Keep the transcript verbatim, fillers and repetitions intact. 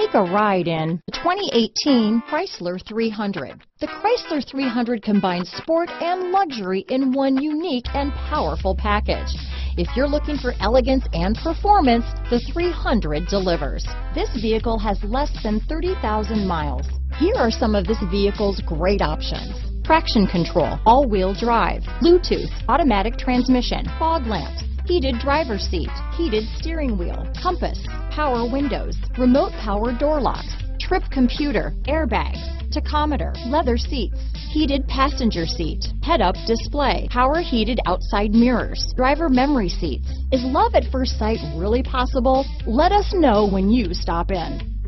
Take a ride in the twenty eighteen Chrysler three hundred. The Chrysler three hundred combines sport and luxury in one unique and powerful package. If you're looking for elegance and performance, the three hundred delivers. This vehicle has less than thirty thousand miles. Here are some of this vehicle's great options: traction control, all-wheel drive, Bluetooth, automatic transmission, fog lamps, heated driver's seat, heated steering wheel, compass, power windows, remote power door locks, trip computer, airbags, tachometer, leather seats, heated passenger seat, head-up display, power heated outside mirrors, driver memory seats. Is love at first sight really possible? Let us know when you stop in.